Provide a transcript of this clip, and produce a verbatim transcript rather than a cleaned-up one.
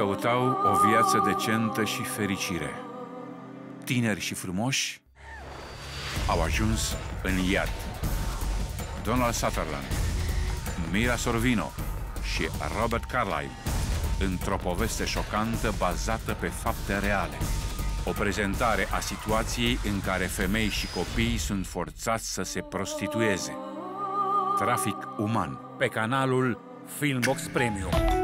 căutau o viață decentă și fericire. Tineri și frumoși au ajuns în iad. Donald Sutherland, Mira Sorvino și Robert Carlyle, într-o poveste șocantă bazată pe fapte reale. O prezentare a situației în care femei și copii sunt forțați să se prostitueze. Trafic uman, pe canalul Filmbox Premium.